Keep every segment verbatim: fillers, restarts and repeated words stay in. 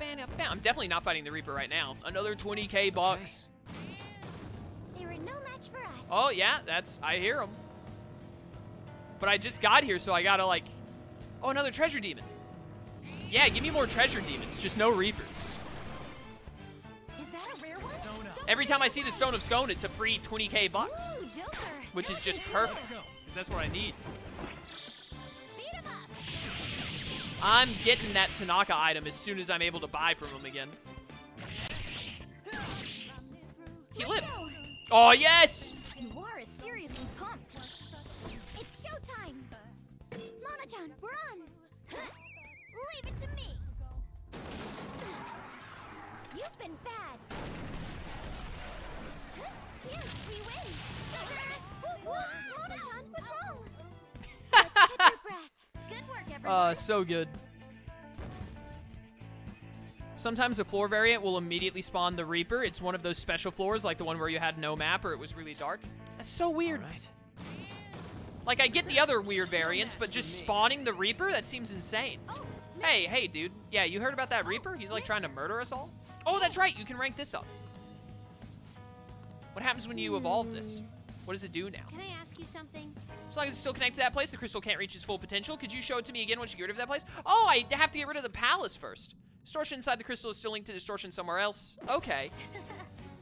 I'm definitely not fighting the Reaper right now. Another twenty K box. They were no match for us. Oh yeah, that's, I hear them. But I just got here, so I gotta like, oh, another treasure demon. Yeah, give me more treasure demons, just no Reapers. Is that a rare one? Every time I see the Stone of Scone, it's a free twenty K bucks, ooh, which is just perfect, because that's what I need. I'm getting that Tanaka item as soon as I'm able to buy from him again. He lived. Oh, yes! You are seriously pumped. It's showtime. Mana-chan, we're on. Leave it to me. You've been bad. Yes, we win. Mana-chan, what's wrong? Let's catch your breath. Good work, everyone. Uh, so good. Sometimes the floor variant will immediately spawn the Reaper. It's one of those special floors, like the one where you had no map or it was really dark. That's so weird. Right. Like, I get the other weird variants, but just spawning the Reaper? That seems insane. Oh, hey, hey, dude. Yeah, you heard about that Reaper? He's, like, trying to murder us all? Oh, that's right. You can rank this up. What happens when you evolve this? What does it do now? Can I ask you something? As long as it's still connected to that place, the crystal can't reach its full potential. Could you show it to me again once you get rid of that place? Oh, I have to get rid of the palace first. Distortion inside the crystal is still linked to distortion somewhere else. Okay.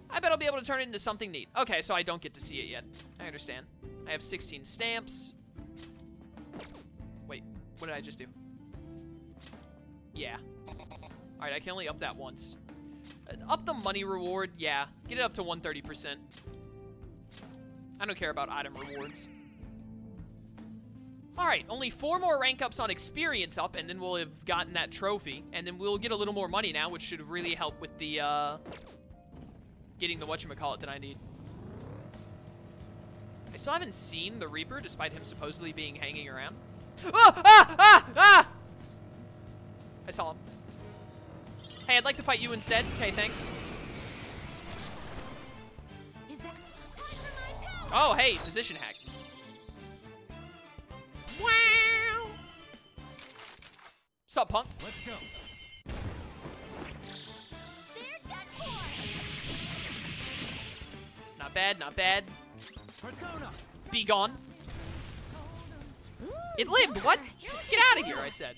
I bet I'll be able to turn it into something neat. Okay, so I don't get to see it yet. I understand. I have sixteen stamps. Wait, what did I just do? Yeah. All right, I can only up that once. Up the money reward, yeah. Get it up to one hundred thirty percent. I don't care about item rewards. All right, only four more rank ups on experience up, and then we'll have gotten that trophy, and then we'll get a little more money now, which should really help with the uh, getting the whatchamacallit that I need. I still haven't seen the Reaper, despite him supposedly being hanging around. Ah, ah, ah, ah! I saw him. Hey, I'd like to fight you instead. Okay, thanks. Oh, hey, position hack. Wow. Sup, punk? Let's go. Not bad, not bad. Persona. Be gone. Ooh, it lived. What? Get out of here, I said.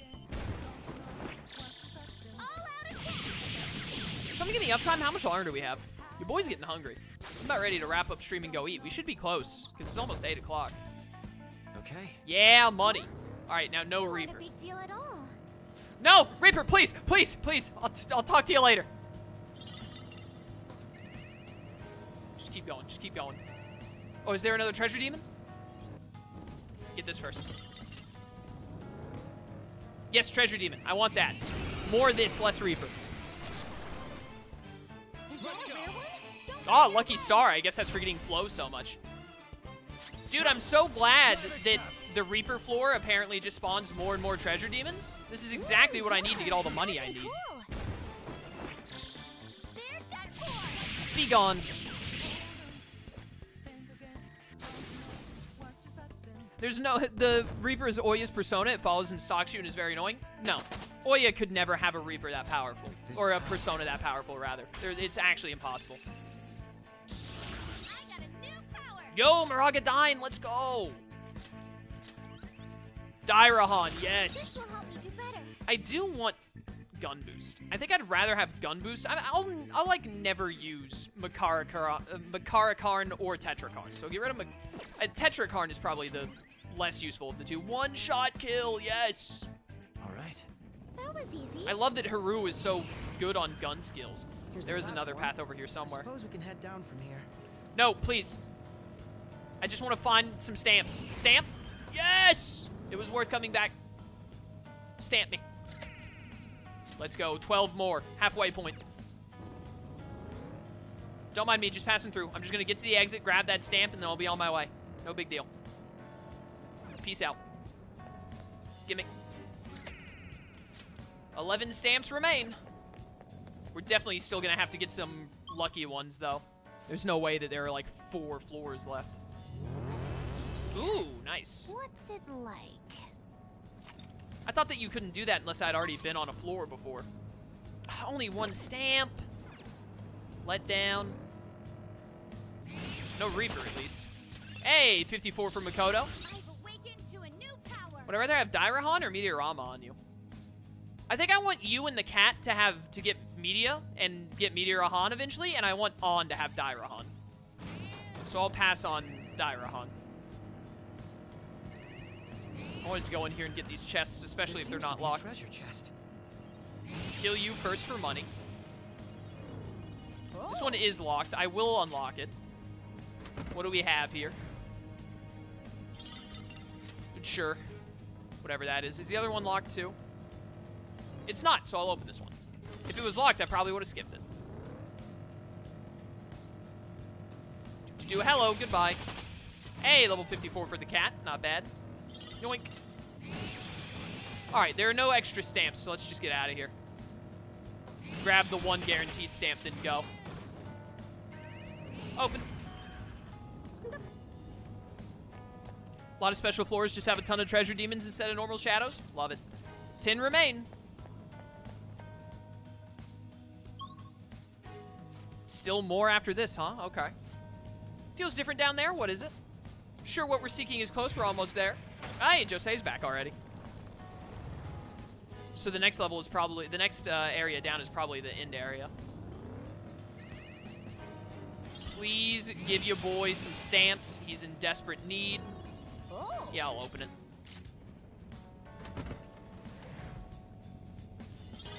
Somebody give me uptime. How much longer do we have? Your boy's getting hungry. I'm about ready to wrap up stream and go eat. We should be close, because it's almost eight o'clock. Okay. Yeah, money. All right, now no Reaper. Big deal at all. No, Reaper, please, please, please. I'll, t I'll talk to you later. Just keep going, just keep going. Oh, is there another treasure demon? Get this first. Yes, treasure demon. I want that. More this, less Reaper. Oh, lucky star. I guess that's for getting flow so much. Dude, I'm so glad that the Reaper floor apparently just spawns more and more treasure demons. This is exactly what I need to get all the money I need. Be gone. There's no... The Reaper is Oya's persona. It follows and stalks you and is very annoying. No. Oya could never have a Reaper that powerful. Or a persona that powerful, rather. It's actually impossible. Yo, Miragadine, let's go! Dairahan, yes! Do I do want Gun Boost. I think I'd rather have Gun Boost. I, I'll, I'll, like, never use Makarakarn, uh, Makarakarn or Tetrakarn. So get rid of Ma uh, Tetrakarn is probably the less useful of the two. One-shot kill, yes! Alright. That was easy. I love that Haru is so good on gun skills. Here's there is another path over here somewhere. I suppose we can head down from here. No, please. I just want to find some stamps. Stamp? Yes! It was worth coming back. Stamp me. Let's go. twelve more. Halfway point. Don't mind me. Just passing through. I'm just going to get to the exit, grab that stamp, and then I'll be on my way. No big deal. Peace out. Gimme. eleven stamps remain. We're definitely still going to have to get some lucky ones, though. There's no way that there are, like, four floors left. Ooh, nice. What's it like? I thought that you couldn't do that unless I'd already been on a floor before. Only one stamp. Let down. No Reaper, at least. Hey, fifty-four for Makoto. I've awakened to a new power. Would I rather have Dairahan or Meteorama on you? I think I want you and the cat to have to get Media and get Meteorahan eventually, and I want On to have Dairahan. So I'll pass on Dairahan. I wanted to go in here and get these chests, especially if they're not locked. Treasure chest. Kill you first for money. Oh. This one is locked. I will unlock it. What do we have here? Sure. Whatever that is. Is the other one locked too? It's not, so I'll open this one. If it was locked, I probably would have skipped it. Do, do, do, hello, goodbye. Hey, level fifty-four for the cat. Not bad. Yoink. Alright, there are no extra stamps, so let's just get out of here. Grab the one guaranteed stamp, then go. Open. A lot of special floors just have a ton of treasure demons instead of normal shadows. Love it. Ten remain. Still more after this, huh? Okay. Feels different down there. What is it? Sure, what we're seeking is close. We're almost there. Hey, Jose's back already. So the next level is probably... The next uh, area down is probably the end area. Please give your boy some stamps. He's in desperate need. Oh. Yeah, I'll open it.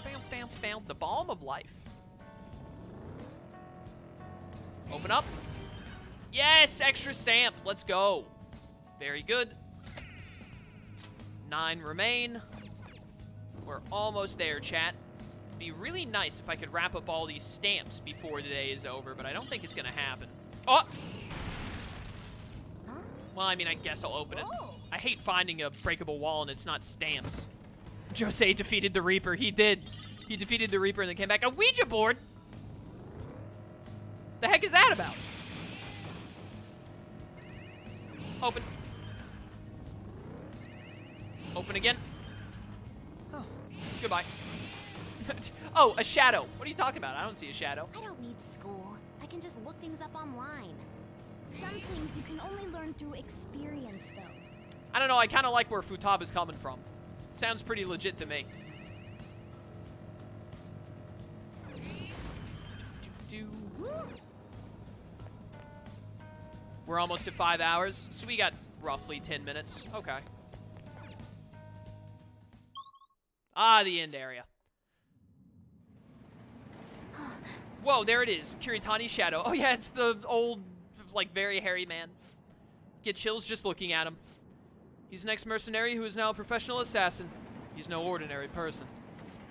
Bam, bam, bam. The Balm of Life. Open up. Yes, extra stamp. Let's go. Very good. Nine remain. We're almost there, chat. It'd be really nice if I could wrap up all these stamps before the day is over, but I don't think it's going to happen. Oh! Huh? Well, I mean, I guess I'll open it. Whoa. I hate finding a breakable wall and it's not stamps. Jose defeated the Reaper. He did. He defeated the Reaper and then came back. A Ouija board? The heck is that about? Open. Open again. Oh. Goodbye. Oh, a shadow. What are you talking about? I don't see a shadow. I don't need school. I can just look things up online. Some things you can only learn through experience, though. I don't know. I kind of like where Futaba's coming from. Sounds pretty legit to me. Do do do. We're almost at five hours, so we got roughly ten minutes. Okay. Ah, the end area. Whoa, there it is. Kiritani Shadow. Oh, yeah, it's the old, like, very hairy man. Get chills just looking at him. He's an ex-mercenary who is now a professional assassin. He's no ordinary person.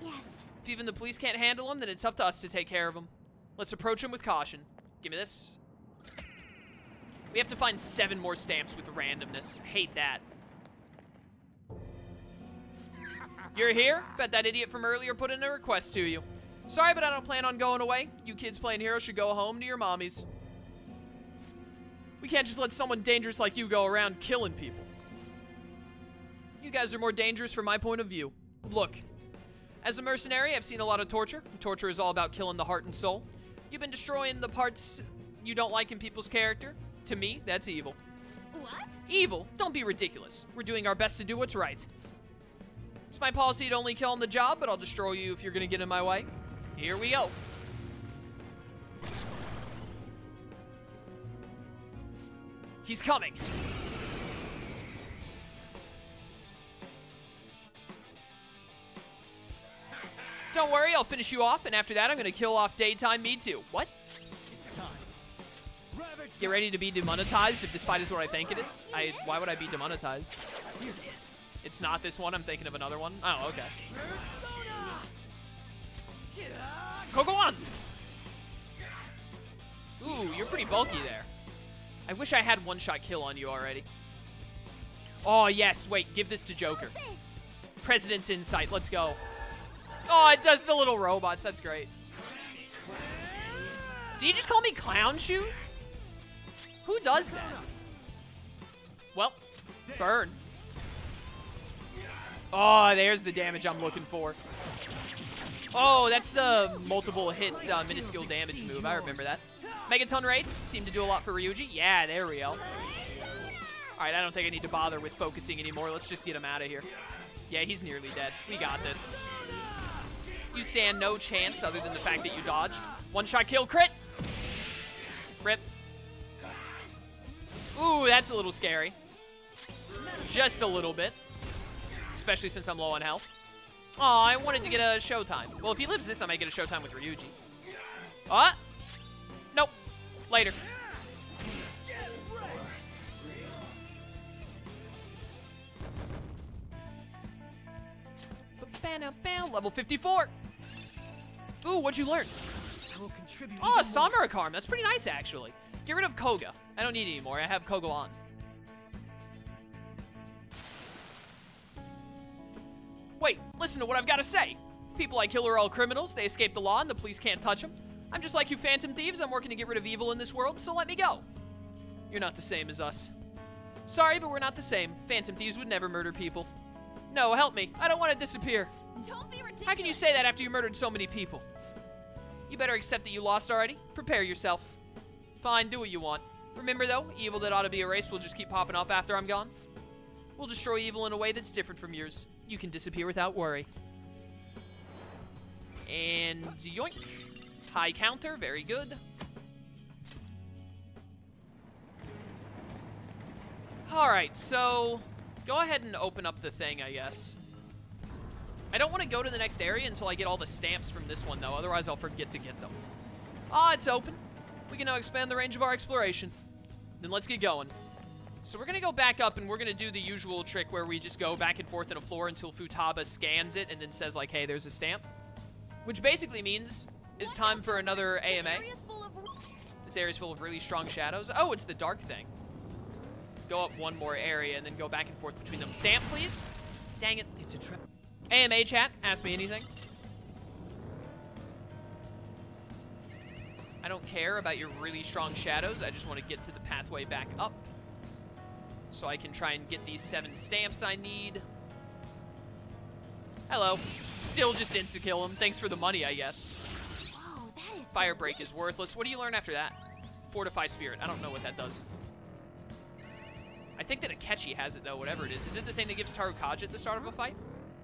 Yes. If even the police can't handle him, then it's up to us to take care of him. Let's approach him with caution. Give me this. We have to find seven more stamps with randomness. I hate that. You're here? Bet that idiot from earlier put in a request to you. Sorry, but I don't plan on going away. You kids playing hero should go home to your mommies. We can't just let someone dangerous like you go around killing people. You guys are more dangerous from my point of view. Look, as a mercenary, I've seen a lot of torture. Torture is all about killing the heart and soul. You've been destroying the parts you don't like in people's character. To me, that's evil. What? Evil? Don't be ridiculous. We're doing our best to do what's right. It's my policy to only kill on the job, but I'll destroy you if you're gonna get in my way. Here we go. He's coming. Don't worry, I'll finish you off, and after that, I'm gonna kill off Daytime Me Too. What? Get ready to be demonetized if this fight is what I think it is. I why would I be demonetized? It's not this one. I'm thinking of another one. Oh, okay. Kogoan! Ooh, you're pretty bulky there. I wish I had one-shot kill on you already. Oh, yes. Wait, give this to Joker. President's Insight. Let's go. Oh, it does the little robots. That's great. Did you just call me Clown Shoes? Who does that? Well, burn. Oh, there's the damage I'm looking for. Oh, that's the multiple hits, uh, minuscule damage move. I remember that. Megaton Raid seemed to do a lot for Ryuji. Yeah, there we go. All right, I don't think I need to bother with focusing anymore. Let's just get him out of here. Yeah, he's nearly dead. We got this. You stand no chance other than the fact that you dodged. One-shot kill crit. Rip. Ooh, that's a little scary. Just a little bit. Especially since I'm low on health. Aw, I wanted to get a showtime. Well, if he lives this, I might get a showtime with Ryuji. Ah! Nope. Later. Level fifty-four. Ooh, what'd you learn? Oh, Samura Karm. That's pretty nice, actually. Get rid of Koga. I don't need it anymore. I have Koga on. Wait, listen to what I've got to say. People I kill are all criminals. They escape the law and the police can't touch them. I'm just like you Phantom Thieves. I'm working to get rid of evil in this world, so let me go. You're not the same as us. Sorry, but we're not the same. Phantom Thieves would never murder people. No, help me. I don't want to disappear. Don't be ridiculous. How can you say that after you murdered so many people? You better accept that you lost already. Prepare yourself. Fine, do what you want. Remember, though, evil that ought to be erased will just keep popping up after I'm gone. We'll destroy evil in a way that's different from yours. You can disappear without worry. And yoink. High counter. Very good. Alright, so go ahead and open up the thing, I guess. I don't want to go to the next area until I get all the stamps from this one, though. Otherwise, I'll forget to get them. Ah, it's open. We can now expand the range of our exploration. Then let's get going. So we're going to go back up, and we're going to do the usual trick where we just go back and forth in a floor until Futaba scans it and then says, like, hey, there's a stamp. Which basically means it's time for another A M A. This area's full of really strong shadows. Oh, it's the dark thing. Go up one more area and then go back and forth between them. Stamp, please. Dang it. It's a trip. A M A chat, ask me anything. I don't care about your really strong shadows. I just want to get to the pathway back up. So I can try and get these seven stamps I need. Hello. Still just insta-kill him. Thanks for the money, I guess. Whoa, that is Fire Break is worthless. What do you learn after that? Fortify Spirit. I don't know what that does. I think that Akechi has it, though, whatever it is. Is it the thing that gives Tarukaja at the start of a fight?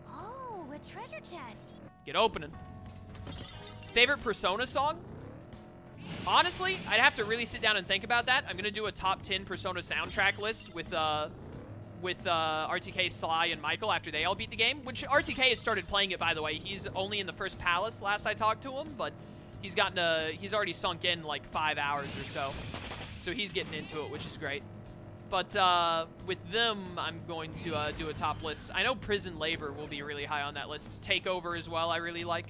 Oh, a treasure chest. Get opening. Favorite Persona song? Honestly, I'd have to really sit down and think about that. I'm going to do a top ten Persona soundtrack list with uh, with uh, R T K, Sly, and Michael after they all beat the game, which R T K has started playing it, by the way. He's only in the first palace last I talked to him, but he's gotten a, he's already sunk in like five hours or so. So he's getting into it, which is great. But uh, with them, I'm going to uh, do a top list. I know Prison Labor will be really high on that list. Takeover as well, I really like.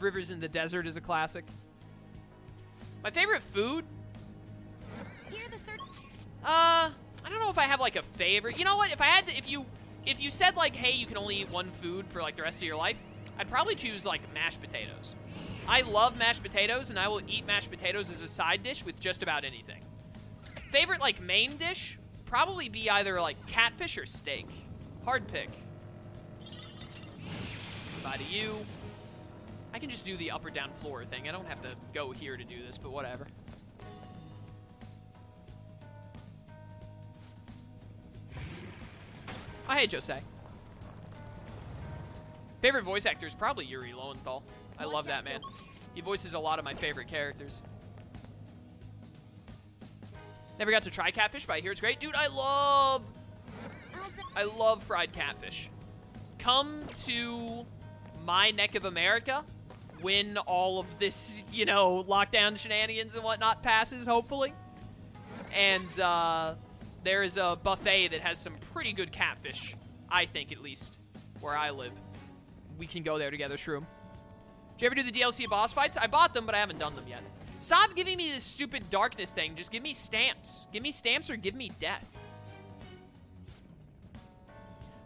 Rivers in the Desert is a classic. My favorite food? Uh, I don't know if I have like a favorite. You know what? If I had to, if you, if you said like, hey, you can only eat one food for like the rest of your life, I'd probably choose like mashed potatoes. I love mashed potatoes, and I will eat mashed potatoes as a side dish with just about anything. Favorite like main dish? Probably be either like catfish or steak. Hard pick. Goodbye to you. I can just do the up or down floor thing. I don't have to go here to do this, but whatever. Oh, hey, Jose. Favorite voice actor is probably Yuri Lowenthal. I love that man. He voices a lot of my favorite characters. Never got to try catfish, but I hear it's great. Dude, I love... I love fried catfish. Come to my neck of America when all of this, you know, lockdown shenanigans and whatnot passes, hopefully. And uh, there is a buffet that has some pretty good catfish, I think, at least, where I live. We can go there together, Shroom. Did you ever do the D L C boss fights? I bought them, but I haven't done them yet. Stop giving me this stupid darkness thing. Just give me stamps. Give me stamps or give me death.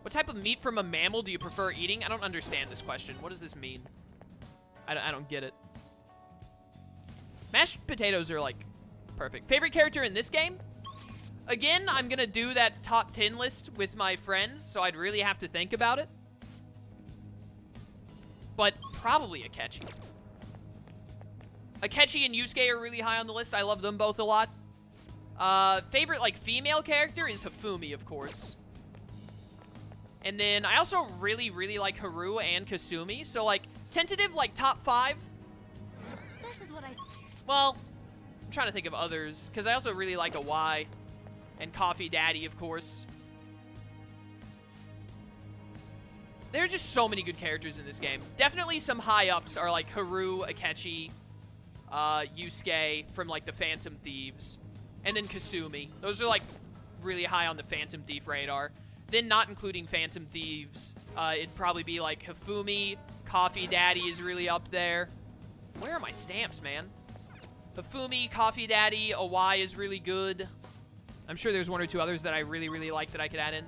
What type of meat from a mammal do you prefer eating? I don't understand this question. What does this mean? I don't, I don't get it. Mashed potatoes are like perfect. Favorite character in this game? Again, I'm going to do that top ten list with my friends, so I'd really have to think about it. but probably Akechi. Akechi and Yusuke are really high on the list. I love them both a lot. Uh, favorite, like, female character is Hifumi, of course. And then I also really, really like Haru and Kasumi. So, like, tentative, like, top five. This is what I... Well, I'm trying to think of others, because I also really like Awai and Coffee Daddy, of course. There are just so many good characters in this game. Definitely some high-ups are, like, Haru, Akechi, uh, Yusuke from, like, the Phantom Thieves. And then Kasumi. Those are, like, really high on the Phantom Thief radar. Then not including Phantom Thieves, uh, it'd probably be, like, Hifumi. Coffee Daddy is really up there. Where are my stamps, man? Hifumi, Coffee Daddy, Awai is really good. I'm sure there's one or two others that I really, really like that I could add in.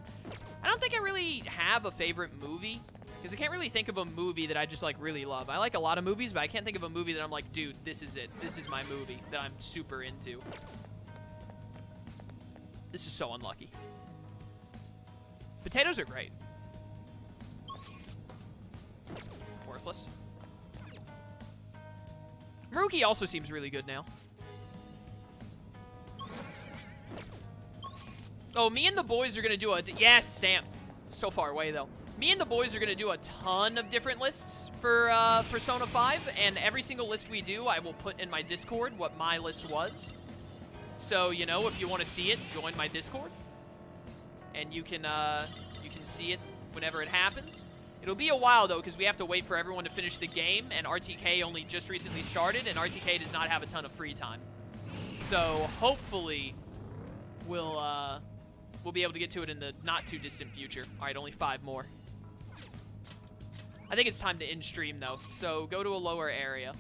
I don't think I really have a favorite movie, because I can't really think of a movie that I just, like, really love. I like a lot of movies, but I can't think of a movie that I'm like, dude, this is it. This is my movie that I'm super into. This is so unlucky. Potatoes are great. Worthless. Maruki also seems really good now. Oh, me and the boys are going to do a... Yes, stamp. So far away, though. Me and the boys are going to do a ton of different lists for uh, Persona five, and every single list we do, I will put in my Discord what my list was. So, you know, if you want to see it, join my Discord. And you can, uh, you can see it whenever it happens. It'll be a while, though, because we have to wait for everyone to finish the game, and R T K only just recently started, and R T K does not have a ton of free time. So, hopefully, we'll, uh, we'll be able to get to it in the not-too-distant future. All right, only five more. I think it's time to end stream, though, so go to a lower area.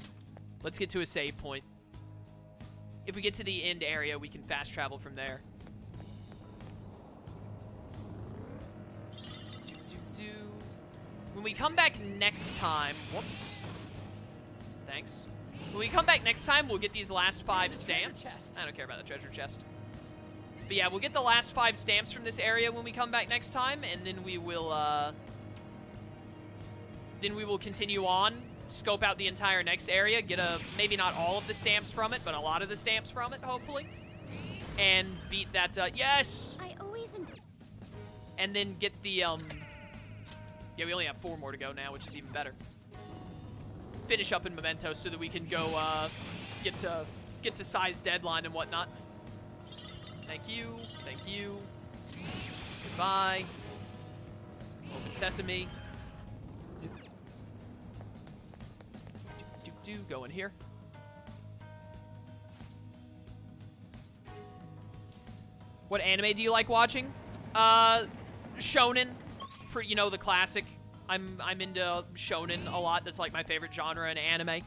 Let's get to a save point. If we get to the end area, we can fast travel from there. Do, do, do. When we come back next time... Whoops. Thanks. When we come back next time, we'll get these last five stamps. I don't care about the treasure chest. But yeah, we'll get the last five stamps from this area when we come back next time, and then we will, uh... Then we will continue on. Scope out the entire next area, get a, maybe not all of the stamps from it, but a lot of the stamps from it, hopefully. And beat that, uh, yes! I always and then get the, um, yeah, we only have four more to go now, which is even better. Finish up in Mementos so that we can go, uh, get to, get to size deadline and whatnot. Thank you, thank you. Goodbye. Open sesame. Go in here. What anime do you like watching? Uh, shonen, for, you know, the classic. I'm I'm into shonen a lot. That's like my favorite genre in anime.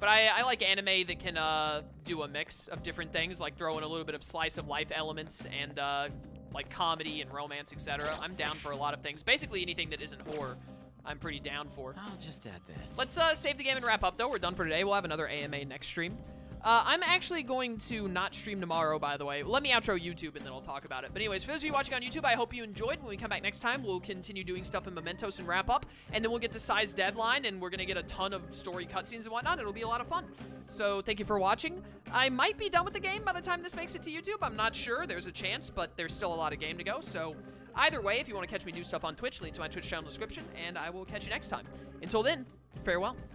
But I, I like anime that can uh, do a mix of different things, like throw in a little bit of slice of life elements and uh, like comedy and romance, et cetera. I'm down for a lot of things. Basically anything that isn't horror. I'm pretty down for. I'll just add this. Let's uh, save the game and wrap up, though. We're done for today. We'll have another A M A next stream. Uh, I'm actually going to not stream tomorrow, by the way. Let me outro YouTube, and then I'll talk about it. But anyways, for those of you watching on YouTube, I hope you enjoyed. When we come back next time, we'll continue doing stuff in Mementos and wrap up. And then we'll get to Sai's deadline, and we're going to get a ton of story cutscenes and whatnot. It'll be a lot of fun. So thank you for watching. I might be done with the game by the time this makes it to YouTube. I'm not sure. There's a chance, but there's still a lot of game to go. So... either way, if you want to catch me do stuff on Twitch, link to my Twitch channel description, and I will catch you next time. Until then, farewell.